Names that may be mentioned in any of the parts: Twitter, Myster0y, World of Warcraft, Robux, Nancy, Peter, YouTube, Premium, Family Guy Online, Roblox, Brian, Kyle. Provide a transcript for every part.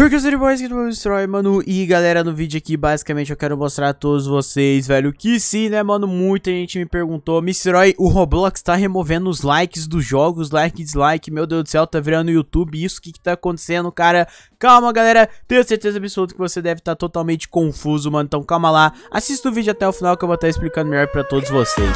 Porque eu sou o Myster0y, mano, e galera, no vídeo aqui, basicamente, eu quero mostrar a todos vocês, velho, que sim, né, mano, muita gente me perguntou, Myster0y, o Roblox tá removendo os likes dos jogos, like e dislike, meu Deus do céu, tá virando YouTube, isso, o que que tá acontecendo, cara? Calma, galera, tenho certeza absoluta que você deve estar totalmente confuso, mano, então calma lá, assista o vídeo até o final que eu vou estar explicando melhor pra todos vocês.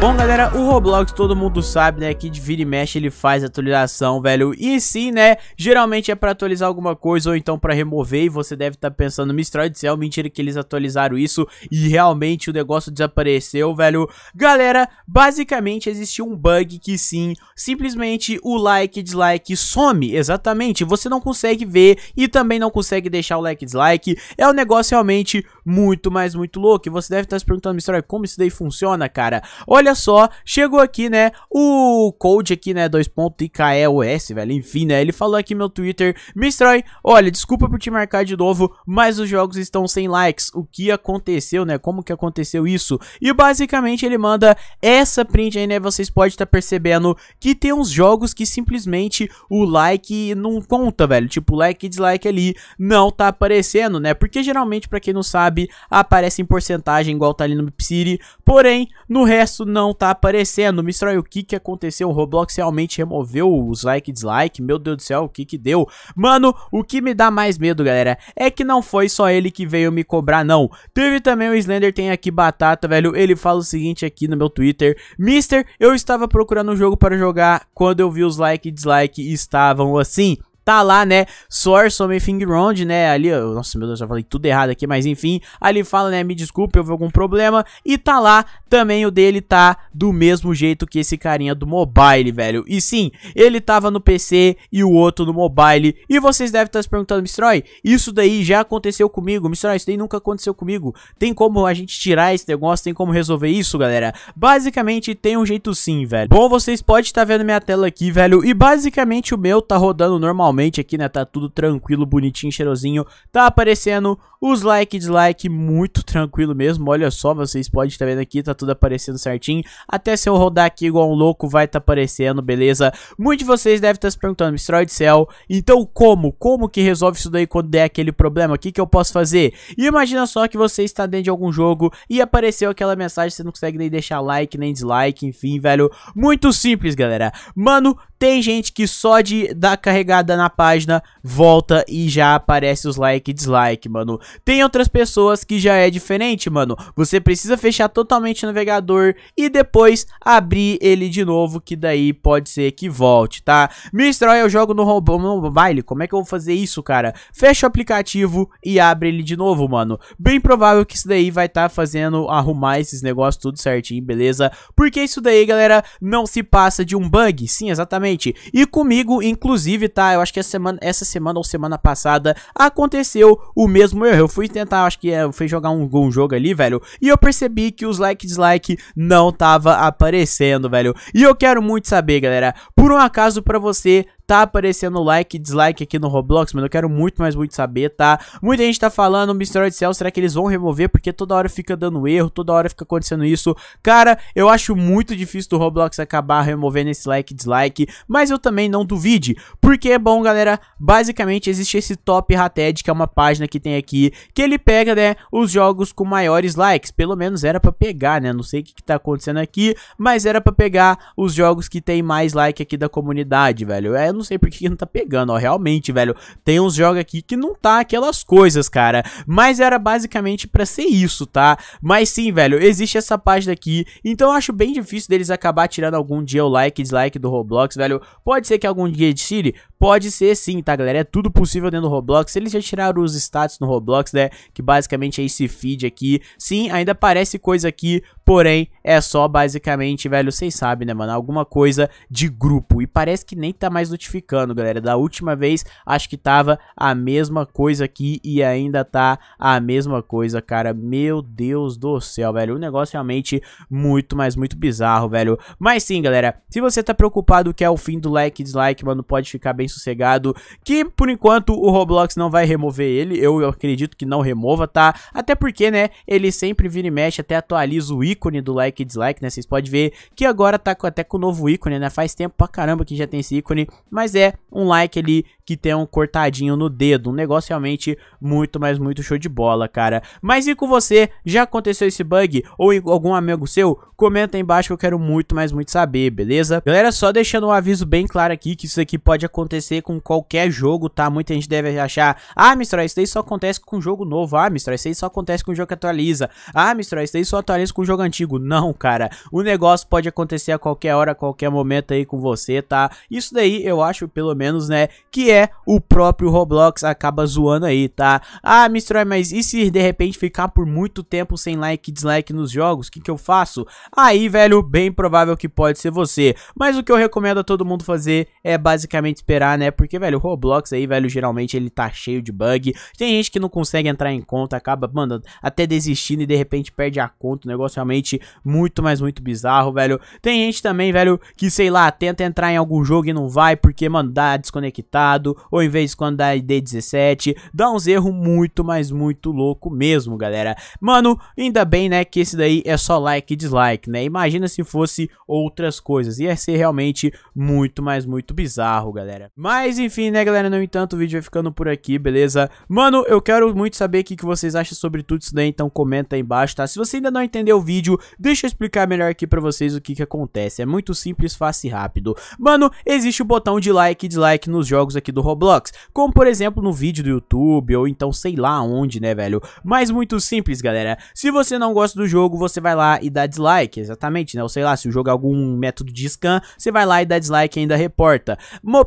Bom, galera, o Roblox, todo mundo sabe, né, que de vira e mexe ele faz atualização, velho, e sim, né, geralmente é pra atualizar alguma coisa ou então pra remover, e você deve estar pensando, Myster0y do céu, mentira que eles atualizaram isso e realmente o negócio desapareceu, velho. Galera, basicamente existiu um bug que sim, simplesmente o like e dislike some, exatamente, você não consegue ver e também não consegue deixar o like e dislike, é um negócio realmente muito, mas muito louco, e você deve estar se perguntando, Myster0y, como isso daí funciona, cara? Olha só, chegou aqui, né, o code aqui, né, 2.IKEOS, velho, enfim, né, ele falou aqui no meu Twitter, Myster0y, olha, desculpa por te marcar de novo, mas os jogos estão sem likes, o que aconteceu, né, como que aconteceu isso? E basicamente ele manda essa print aí, né, vocês podem estar percebendo que tem uns jogos que simplesmente o like não conta, velho, tipo, like e dislike ali não tá aparecendo, né, porque geralmente, pra quem não sabe, aparece em porcentagem, igual tá ali no Myster0y, porém, no resto não tá aparecendo. Myster0y, o que que aconteceu? O Roblox realmente removeu os like e dislike? Meu Deus do céu, o que que deu? Mano, o que me dá mais medo, galera, é que não foi só ele que veio me cobrar, não. Teve também o Slender, tem aqui Batata, velho, ele fala o seguinte aqui no meu Twitter, Mister, eu estava procurando um jogo para jogar quando eu vi os like e dislike estavam assim. Tá lá, né, Source of Thing Round, né, ali, nossa, meu Deus, já falei tudo errado aqui, mas enfim, ali fala, né, me desculpe, houve algum problema, e tá lá, também o dele tá do mesmo jeito que esse carinha do mobile, velho, e sim, ele tava no PC e o outro no mobile, e vocês devem estar se perguntando, Myster0y, isso daí já aconteceu comigo, Myster0y, isso daí nunca aconteceu comigo, tem como a gente tirar esse negócio, tem como resolver isso, galera? Basicamente, tem um jeito sim, velho. Bom, vocês podem estar vendo minha tela aqui, velho, e basicamente o meu tá rodando normalmente, aqui, né, tá tudo tranquilo, bonitinho, cheirosinho, tá aparecendo os like e dislike muito tranquilo mesmo, olha só, vocês podem estar vendo aqui, tá tudo aparecendo certinho, até se eu rodar aqui igual um louco vai tá aparecendo, beleza? Muitos de vocês devem estar se perguntando, Myster0y do céu, então como que resolve isso daí quando der aquele problema, o que que eu posso fazer? E imagina só que você está dentro de algum jogo e apareceu aquela mensagem, você não consegue nem deixar like, nem dislike, enfim, velho, muito simples, galera, mano, tem gente que só de dar carregada na página, volta e já aparece os like e dislike, mano. Tem outras pessoas que já é diferente, mano. Você precisa fechar totalmente o navegador e depois abrir ele de novo, que daí pode ser que volte, tá? Myster0y, eu jogo no mobile, como é que eu vou fazer isso, cara? Fecha o aplicativo e abre ele de novo, mano. Bem provável que isso daí vai estar fazendo arrumar esses negócios tudo certinho, beleza? Porque isso daí, galera, não se passa de um bug, sim, exatamente. E comigo, inclusive, tá? Eu acho que essa semana ou semana passada aconteceu o mesmo erro. Eu fui tentar, acho que fui jogar um jogo ali, velho, e eu percebi que os like e dislike não tava aparecendo, velho. E eu quero muito saber, galera, por um acaso pra você tá aparecendo like e dislike aqui no Roblox, mano, eu quero muito, mas muito saber, tá? Muita gente tá falando, Myster0y do céu, será que eles vão remover? Porque toda hora fica dando erro, toda hora fica acontecendo isso. Cara, eu acho muito difícil do Roblox acabar removendo esse like e dislike, mas eu também não duvide, porque, bom, galera, basicamente existe esse Top Rated, que é uma página que tem aqui, que ele pega, né, os jogos com maiores likes, pelo menos era pra pegar, né, não sei o que que tá acontecendo aqui, mas era pra pegar os jogos que tem mais like aqui da comunidade, velho, é, não sei por que não tá pegando, ó, realmente, velho, tem uns jogos aqui que não tá aquelas coisas, cara, mas era basicamente pra ser isso, tá? Mas sim, velho, existe essa página aqui, então eu acho bem difícil deles acabar tirando algum dia o like e dislike do Roblox, velho, pode ser que algum dia de Siri, pode ser sim, tá, galera, é tudo possível dentro do Roblox, eles já tiraram os status no Roblox, né, que basicamente é esse feed aqui, sim, ainda aparece coisa aqui, porém, é só basicamente, velho, vocês sabem, né, mano, alguma coisa de grupo, e parece que nem tá mais no modificando, galera. Da última vez, acho que tava a mesma coisa aqui e ainda tá a mesma coisa, cara. Meu Deus do céu, velho. O negócio é realmente muito, mas muito bizarro, velho. Mas sim, galera, se você tá preocupado que é o fim do like e dislike, mano, pode ficar bem sossegado que, por enquanto, o Roblox não vai remover ele. Eu acredito que não remova, tá? Até porque, né, ele sempre vira e mexe, até atualiza o ícone do like e dislike, né? Vocês podem ver que agora tá até com o novo ícone, né? Faz tempo pra caramba que já tem esse ícone, mas é um like ali que tem um cortadinho no dedo. Um negócio realmente muito, mas muito show de bola, cara. Mas e com você? Já aconteceu esse bug? Ou algum amigo seu? Comenta aí embaixo que eu quero muito, mas muito saber, beleza? Galera, só deixando um aviso bem claro aqui que isso aqui pode acontecer com qualquer jogo, tá? Muita gente deve achar, ah, Myster0y, isso daí só acontece com jogo novo. Ah, Myster0y, isso daí só acontece com o jogo que atualiza. Ah, Myster0y, isso daí só atualiza com o jogo antigo. Não, cara. O negócio pode acontecer a qualquer hora, a qualquer momento aí com você, tá? Isso daí eu acho, pelo menos, né, que é o próprio Roblox acaba zoando aí, tá? Ah, Myster0y, mas e se de repente ficar por muito tempo sem like e dislike nos jogos? O que eu faço? Aí, velho, bem provável que pode ser você. Mas o que eu recomendo a todo mundo fazer é basicamente esperar, né? Porque, velho, o Roblox aí, velho, geralmente ele tá cheio de bug. Tem gente que não consegue entrar em conta, acaba, mano, até desistindo e de repente perde a conta. O negócio realmente muito, mas muito bizarro, velho. Tem gente também, velho, que, sei lá, tenta entrar em algum jogo e não vai porque, mano, dá desconectado. Ou em vez de quando dá ID 17, dá uns erros muito, mas muito louco mesmo, galera. Mano, ainda bem, né, que esse daí é só like e dislike, né? Imagina se fosse outras coisas, ia ser realmente muito, mas muito bizarro, galera. Mas enfim, né, galera, no entanto, o vídeo vai ficando por aqui, beleza? Mano, eu quero muito saber o que vocês acham sobre tudo isso daí, então comenta aí embaixo, tá? Se você ainda não entendeu o vídeo, deixa eu explicar melhor aqui pra vocês o que acontece. É muito simples, fácil e rápido. Mano, existe o botão de like e dislike nos jogos aqui do Roblox, como por exemplo no vídeo do YouTube, ou então sei lá onde, né, velho? Mas muito simples, galera. Se você não gosta do jogo, você vai lá e dá dislike, exatamente, né? Ou sei lá, se o jogo é algum método de scan, você vai lá e dá dislike e ainda reporta.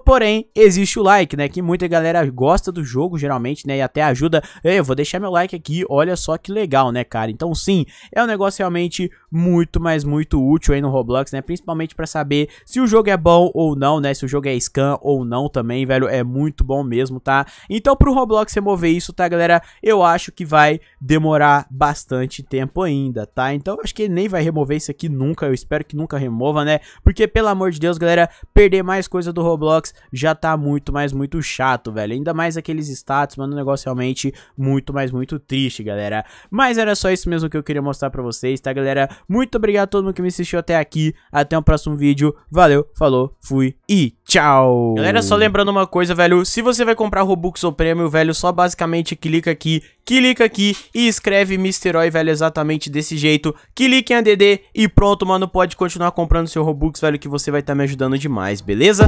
Porém, existe o like, né? Que muita galera gosta do jogo, geralmente, né? E até ajuda. Eu vou deixar meu like aqui, olha só que legal, né, cara? Então sim, é um negócio realmente muito, mas muito útil aí no Roblox, né? Principalmente pra saber se o jogo é bom ou não, né? Se o jogo é scan ou não também, velho. É muito bom mesmo, tá? Então pro Roblox remover isso, tá, galera? Eu acho que vai demorar bastante tempo ainda, tá? Então acho que ele nem vai remover isso aqui nunca, eu espero que nunca remova, né? Porque, pelo amor de Deus, galera, perder mais coisa do Roblox já tá muito, mas muito chato, velho. Ainda mais aqueles status, mano, um negócio realmente muito, mas muito triste, galera. Mas era só isso mesmo que eu queria mostrar pra vocês, tá, galera? Muito obrigado a todo mundo que me assistiu até aqui. Até o próximo vídeo. Valeu, falou, fui e tchau! Galera, só lembrando uma coisa, velho, se você vai comprar Robux ou Premium, velho, só basicamente clica aqui e escreve Myster0y, velho, exatamente desse jeito, clica em ADD e pronto, mano, pode continuar comprando seu Robux, velho, que você vai estar me ajudando demais, beleza?